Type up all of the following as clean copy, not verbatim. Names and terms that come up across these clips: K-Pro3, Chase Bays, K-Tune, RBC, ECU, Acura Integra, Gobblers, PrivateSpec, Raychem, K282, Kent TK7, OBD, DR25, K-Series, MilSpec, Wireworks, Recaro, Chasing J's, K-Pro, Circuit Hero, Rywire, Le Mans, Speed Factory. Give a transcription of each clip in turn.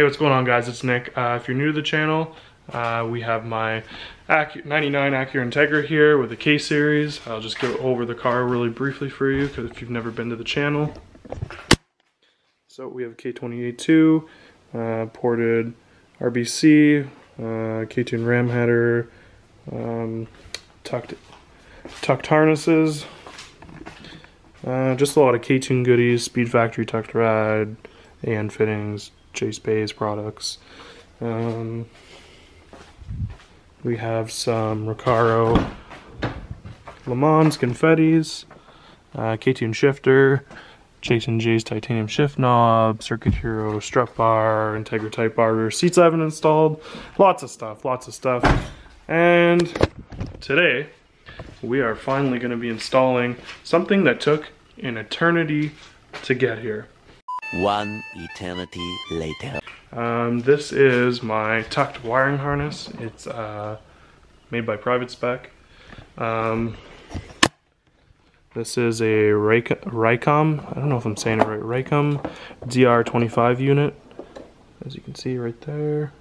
Hey, what's going on, guys? It's Nick. If you're new to the channel, we have my 99 Acura Integra here with the K-Series. I'll just go over the car really briefly for you, because if you've never been to the channel. So we have a K282, ported RBC, K-Tune ram header, tucked harnesses, just a lot of K-Tune goodies, Speed Factory tucked rad and fittings, Chase Bays products. We have some Recaro Le Mans confettis, K-Tune shifter, Chasing J's titanium shift knob, Circuit Hero strut bar, Integra type bar, seats I haven't installed, lots of stuff. And today we are finally going to be installing something that took an eternity to get here. One eternity later. This is my tucked wiring harness. It's made by PrivateSpec. This is a Raychem. I don't know if I'm saying it right. Raychem DR25 unit, as you can see right there.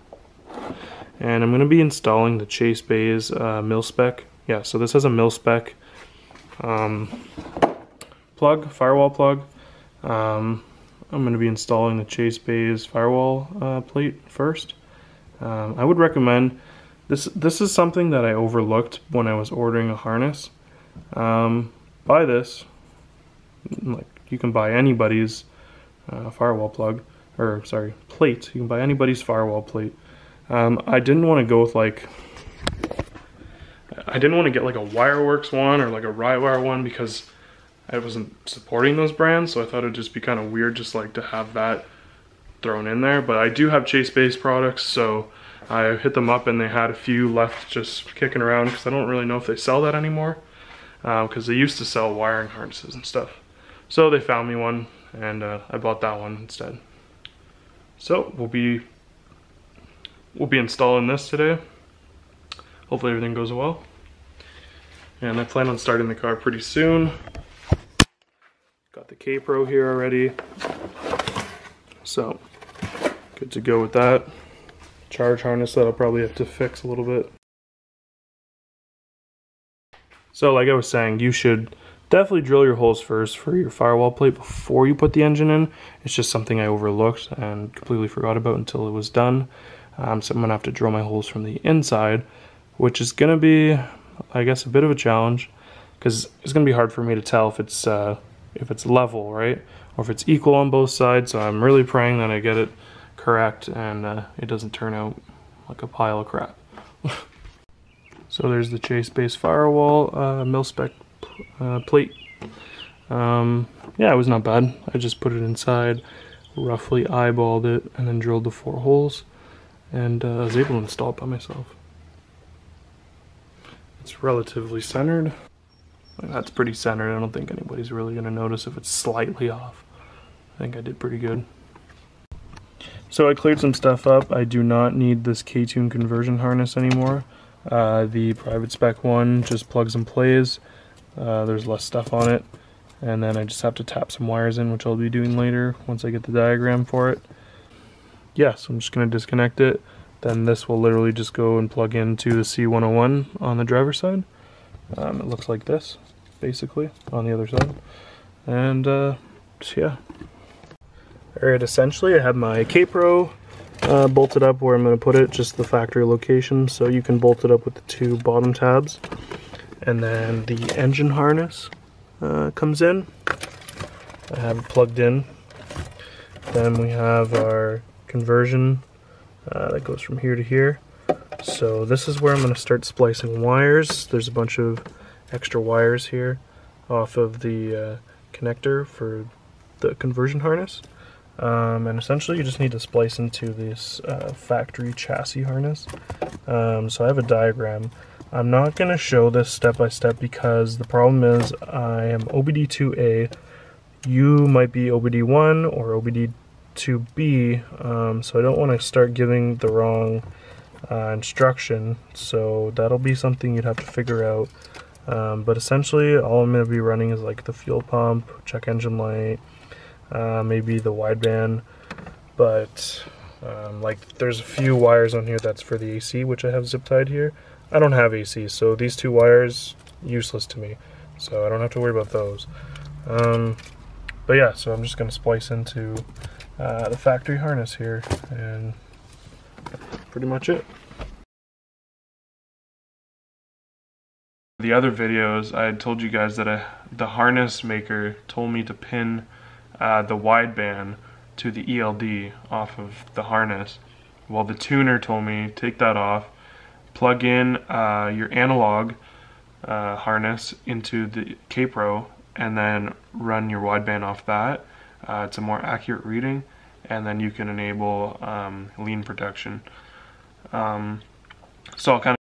And I'm going to be installing the Chase Bays MilSpec. Yeah, so this has a MilSpec plug, firewall plug. I'm going to be installing the Chase Bays firewall plate first. I would recommend this. This is something that I overlooked when I was ordering a harness. Buy this. Like, you can buy anybody's firewall plug, or sorry, plate. You can buy anybody's firewall plate. I didn't want to go with like. I didn't want to get like a Wireworks one or like a Rywire one, because I wasn't supporting those brands, so I thought it'd just be kind of weird just like to have that thrown in there. But I do have Chase Bays products, so I hit them up and they had a few left just kicking around, because I don't really know if they sell that anymore, because they used to sell wiring harnesses and stuff. So they found me one, and I bought that one instead. So we'll be installing this today. Hopefully everything goes well, and I plan on starting the car pretty soon. Got the K-Pro here already, so good to go with that. Charge harness that I'll probably have to fix a little bit. So like I was saying, you should definitely drill your holes first for your firewall plate before you put the engine in. It's just something I overlooked and completely forgot about until it was done. So I'm going to have to drill my holes from the inside, which is going to be, I guess, a bit of a challenge, because it's going to be hard for me to tell if it's level, right, or if it's equal on both sides. So I'm really praying that I get it correct and it doesn't turn out like a pile of crap. So there's the Chase Bays firewall MilSpec plate. Yeah, it was not bad. I just put it inside, roughly eyeballed it, and then drilled the 4 holes, and I was able to install it by myself. It's relatively centered. That's pretty centered. I don't think anybody's really going to notice if it's slightly off. I think I did pretty good. So I cleared some stuff up. I do not need this K-Tune conversion harness anymore. The PrivateSpec one just plugs and plays. There's less stuff on it. And then I just have to tap some wires in, which I'll be doing later once I get the diagram for it. Yeah, so I'm just going to disconnect it. Then this will literally just go and plug into the C101 on the driver's side. It looks like this, basically, on the other side. And, yeah. Alright, essentially I have my K-Pro bolted up where I'm going to put it, just the factory location. So you can bolt it up with the 2 bottom tabs. And then the engine harness comes in. I have it plugged in. Then we have our conversion that goes from here to here. So this is where I'm going to start splicing wires. There's a bunch of extra wires here off of the connector for the conversion harness. And essentially you just need to splice into this factory chassis harness. So I have a diagram. I'm not going to show this step by step, because the problem is I am OBD2A. You might be OBD1 or OBD2B. So I don't want to start giving the wrong instruction, so that'll be something you'd have to figure out. But essentially all I'm going to be running is like the fuel pump, check engine light, maybe the wideband, but Like there's a few wires on here that's for the AC, which I have zip tied here. I don't have AC, so these two wires useless to me, so I don't have to worry about those. But yeah, so I'm just going to splice into the factory harness here, and pretty much it. The other videos, I had told you guys that the harness maker told me to pin the wideband to the ELD off of the harness. Well, the tuner told me take that off, plug in your analog harness into the K-Pro, and then run your wideband off that. It's a more accurate reading, and then you can enable lean protection. So I'll kind of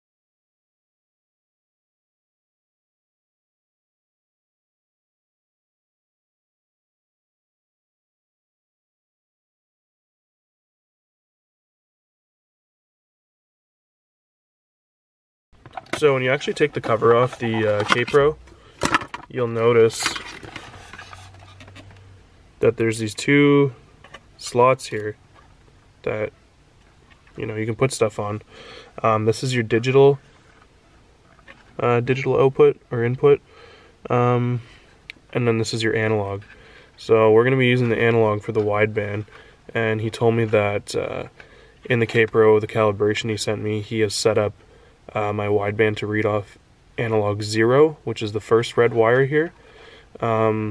So when you actually take the cover off the K-Pro, you'll notice that there's these two slots here that, you know, you can put stuff on. This is your digital output or input, and then this is your analog. So we're going to be using the analog for the wideband, and he told me that in the K-Pro, the calibration he sent me, he has set up my wideband to read off analog 0, which is the first red wire here. Now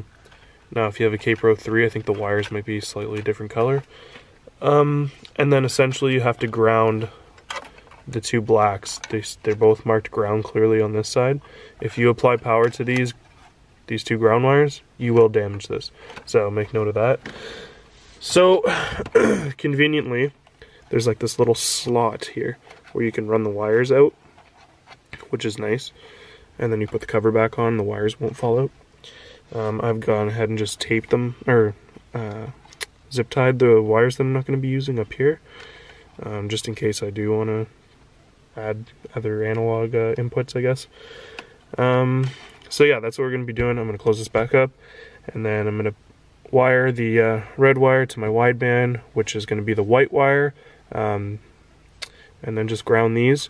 if you have a K-Pro3, I think the wires might be slightly different color. And then essentially you have to ground the two blacks. They're both marked ground clearly on this side. If you apply power to these two ground wires, you will damage this. So make note of that. So conveniently, there's like this little slot here where you can run the wires out, which is nice, and then you put the cover back on, the wires won't fall out. I've gone ahead and just taped them, or zip tied the wires that I'm not going to be using up here, just in case I do want to add other analog inputs, I guess. So yeah, that's what we're going to be doing. I'm going to close this back up, and then I'm going to wire the red wire to my wideband, which is going to be the white wire, and then just ground these.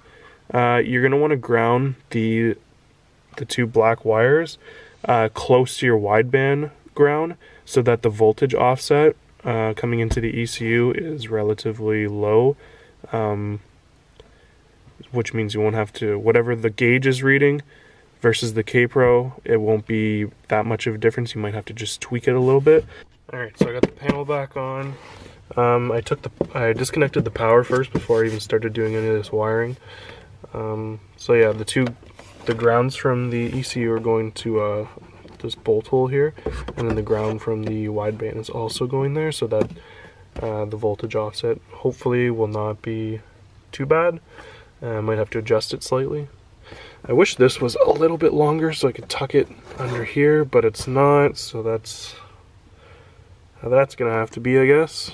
You're going to want to ground the two black wires close to your wideband ground so that the voltage offset coming into the ECU is relatively low, which means you won't have to, whatever the gauge is reading versus the K-Pro, it won't be that much of a difference. You might have to just tweak it a little bit. Alright, so I got the panel back on. I disconnected the power first before I even started doing any of this wiring. So yeah, the grounds from the ECU are going to this bolt hole here, and then the ground from the wideband is also going there, so that the voltage offset hopefully will not be too bad. I might have to adjust it slightly. I wish this was a little bit longer so I could tuck it under here, but it's not, so that's gonna have to be, I guess.